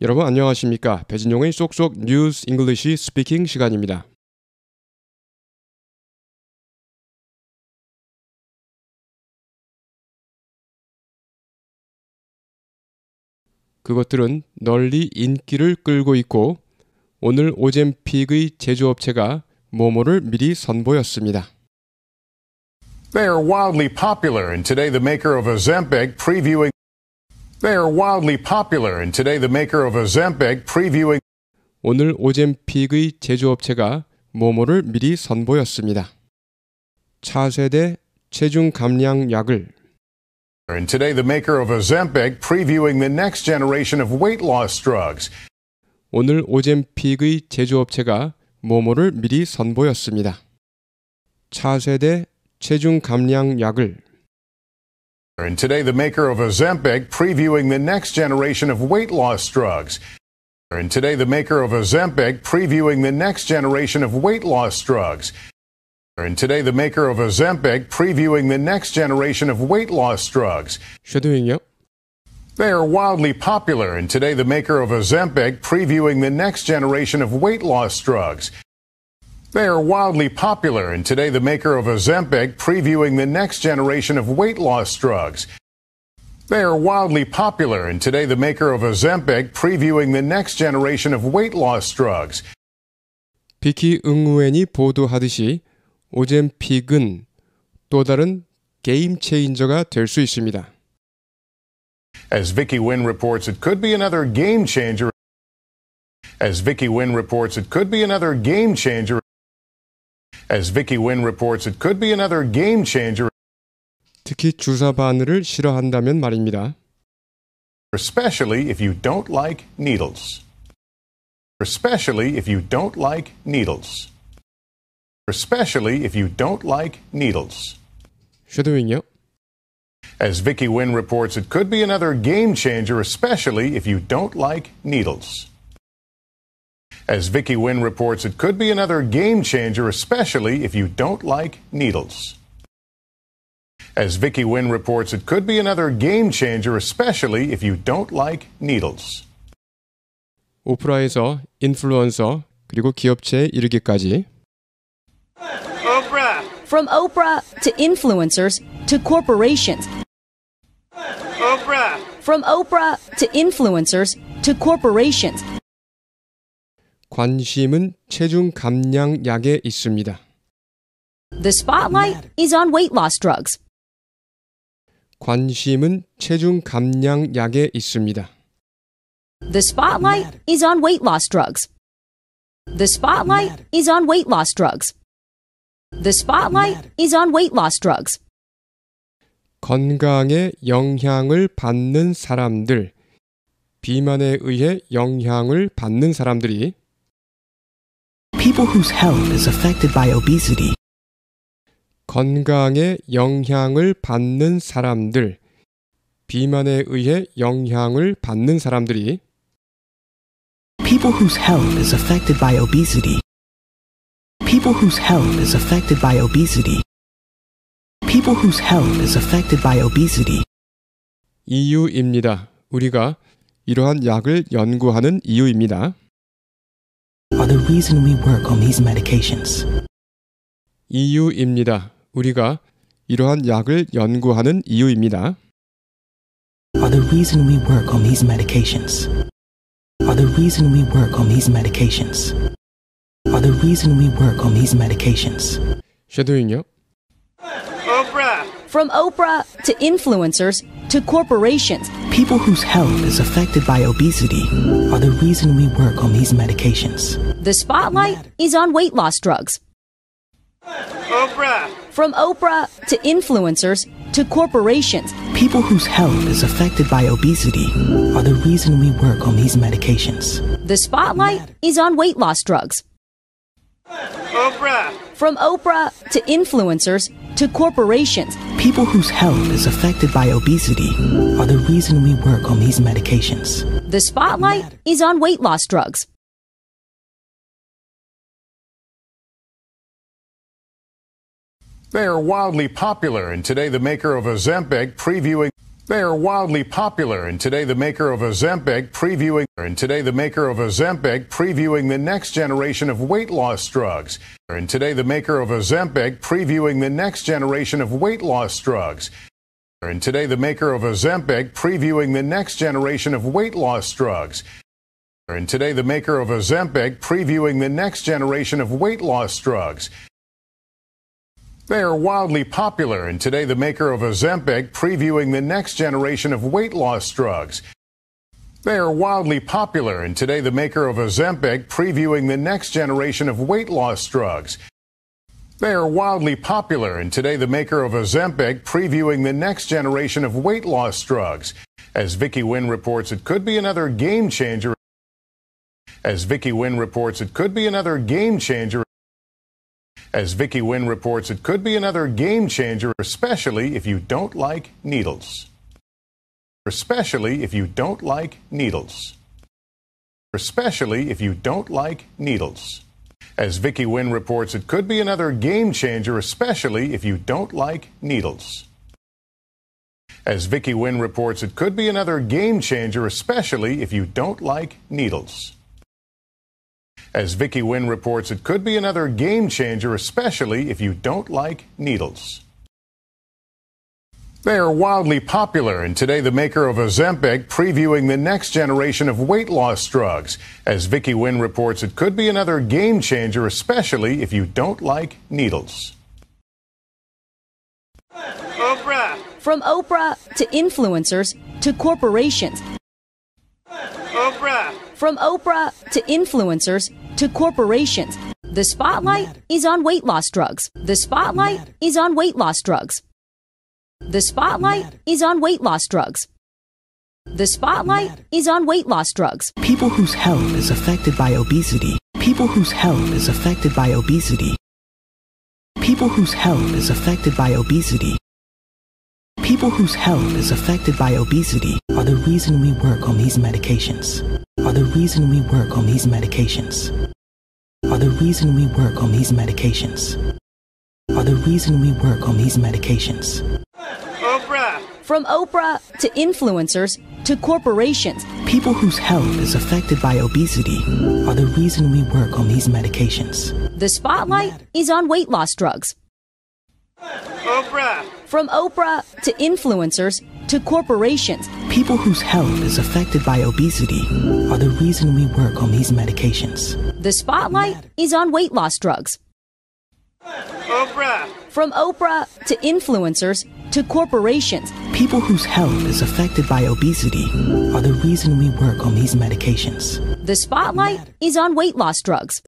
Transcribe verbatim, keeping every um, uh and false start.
여러분 안녕하십니까? 배진용의 쏙쏙 뉴스 잉글리시 스피킹 시간입니다. 그것들은 널리 인기를 끌고 있고 오늘 오젠픽의 제조업체가 모모를 미리 선보였습니다. They are wildly popular, and today the maker of Ozempic previewing. They are wildly popular, and today the maker of Ozempic previewing. 오늘 오젠픽의 제조업체가 모모를 미리 선보였습니다. 차세대 체중 감량 약을. And today the maker of Ozempic previewing the next generation of weight loss drugs. 오늘 오젠픽의 제조업체가 모모를 미리 선보였습니다. 차세대 체중 감량 약을. And today the maker of Ozempic previewing the next generation of weight loss drugs. And today the maker of Ozempic previewing the next generation of weight loss drugs. And today the maker of Ozempic previewing the next generation of weight loss drugs. They are wildly popular, and today the maker of Ozempic previewing the next generation of weight loss drugs. They are wildly popular, and today the maker of Ozempic previewing the next generation of weight loss drugs. They are wildly popular, and today the maker of Ozempic previewing the next generation of weight loss drugs. 비키 응우엔이 보도하듯이 오젠픽은 또 다른 게임 체인저가 될 수 있습니다. As Vicky Nguyen reports, it could be another game changer. As Vicky Nguyen reports, it could be another game changer. As Vicky Nguyen reports, it could be another game changer. 특히 주사 바늘을 싫어한다면 말입니다. Especially if you don't like needles. Especially if you don't like needles. Especially if you don't like needles. 쉐도잉요. As Vicky Nguyen reports, it could be another game changer, especially if you don't like needles. As Vicky Nguyen reports, it could be another game changer, especially if you don't like needles. As Vicky Nguyen reports, it could be another game changer, especially if you don't like needles. 오프라에서 인플루언서 그리고 기업체에 이르기까지. Oprah. From Oprah to influencers to corporations. Oprah. From Oprah to influencers to corporations. 관심은 체중 감량 약에 있습니다. The spotlight is on weight loss drugs. 관심은 체중 감량 약에 있습니다. The spotlight is on weight loss drugs. The spotlight is on weight loss drugs. The spotlight is on weight loss drugs. 건강에 영향을 받는 사람들, 비만에 의해 영향을 받는 사람들이 people whose health is affected by obesity. 건강에 영향을 받는 사람들, 비만에 의해 영향을 받는 사람들이 people whose health is affected by obesity. People whose health is affected by obesity. People whose health is affected by obesity. 이유입니다. 우리가 이러한 약을 연구하는 이유입니다. Are the reason we work on these medications. 이유입니다. 우리가 이러한 약을 연구하는 이유입니다. Are the reason we work on these medications. Are the reason we work on these medications. Are the reason we work on these medications. 쉐도잉요. Oprah. From Oprah to influencers to corporations. People whose health is affected by obesity are the reason we work on these medications. The spotlight is on weight loss drugs. Oprah. From Oprah to influencers to corporations. People whose health is affected by obesity are the reason we work on these medications. The spotlight is on weight loss drugs. Oprah. From Oprah to influencers to corporations. People whose health is affected by obesity are the reason we work on these medications. The spotlight is on weight loss drugs. They are wildly popular, and today the maker of Ozempic previewing. They are wildly popular, and today the maker of Ozempic previewing and today the maker of Ozempic previewing the next generation of weight loss drugs. And today the maker of Ozempic previewing the next generation of weight loss drugs. And today the maker of Ozempic previewing the next generation of weight loss drugs. And today the maker of Ozempic previewing the next generation of weight loss drugs. They are wildly popular, and today the maker of Ozempic previewing the next generation of weight loss drugs. They are wildly popular, and today the maker of Ozempic previewing the next generation of weight loss drugs. They are wildly popular, and today the maker of Ozempic previewing the next generation of weight loss drugs. As Vicky Nguyen reports, it could be another game changer. As Vicky Nguyen reports, it could be another game changer. As Vicky Nguyen reports, it could be another game changer, especially if you don't like needles. Especially if you don't like needles. Especially if you don't like needles. As Vicky Nguyen reports, it could be another game changer, especially if you don't like needles. As Vicky Nguyen reports, it could be another game changer, especially if you don't like needles. As Vicky Nguyen reports, it could be another game changer, especially if you don't like needles. They are wildly popular, and today the maker of Ozempic previewing the next generation of weight loss drugs. As Vicky Nguyen reports, it could be another game changer, especially if you don't like needles. Oprah. From Oprah to influencers to corporations. Oprah. From Oprah to influencers to corporations, the spotlight is on weight loss drugs. The spotlight is on weight loss drugs. The spotlight is on weight loss drugs. The spotlight is on weight loss drugs. People whose health is affected by obesity. People whose health is affected by obesity. People whose health is affected by obesity. People whose health is affected by obesity are the reason we work on these medications. Are the reason we work on these medications. Are the reason we work on these medications. Are the reason we work on these medications. Oprah. From Oprah to influencers to corporations. People whose health is affected by obesity are the reason we work on these medications. The spotlight is on weight loss drugs. Oprah. From Oprah to influencers to corporations. People whose health is affected by obesity are the reason we work on these medications. The spotlight is on weight loss drugs. Oprah. From Oprah to influencers to corporations. People whose health is affected by obesity are the reason we work on these medications. The spotlight is on weight loss drugs.